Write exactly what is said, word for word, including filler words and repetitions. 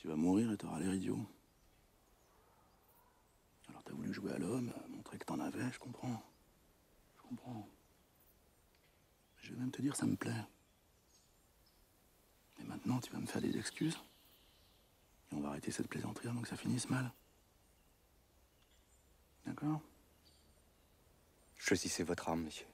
Tu vas mourir et t'auras l'air idiot. Alors t'as voulu jouer à l'homme, montrer que t'en avais, je comprends. Je comprends. Je vais même te dire, ça me plaît. Mais maintenant, tu vas me faire des excuses. Et on va arrêter cette plaisanterie avant que ça finisse mal. D'accord? Choisissez votre arme, monsieur.